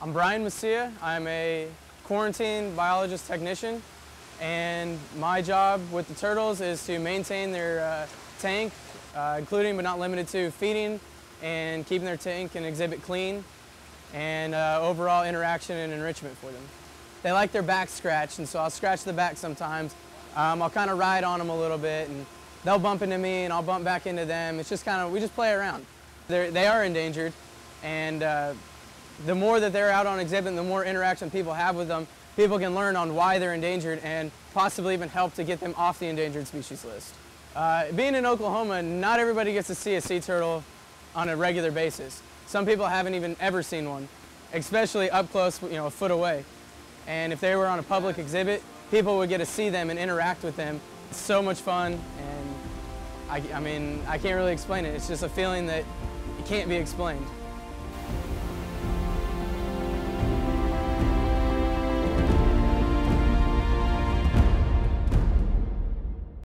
I'm Brian Masia. I'm a quarantine biologist technician, and my job with the turtles is to maintain their tank, including but not limited to feeding and keeping their tank and exhibit clean, and overall interaction and enrichment for them. They like their back scratched, and so I'll scratch the back sometimes. I'll kind of ride on them a little bit, and they'll bump into me and I'll bump back into them. It's just kind of, we just play around. They are endangered, and the more that they're out on exhibit and the more interaction people have with them, people can learn on why they're endangered and possibly even help to get them off the endangered species list. Being in Oklahoma, not everybody gets to see a sea turtle on a regular basis. Some people haven't even ever seen one, especially up close, you know, a foot away. And if they were on a public exhibit, people would get to see them and interact with them. It's so much fun, and I mean, I can't really explain it. It's just a feeling that it can't be explained.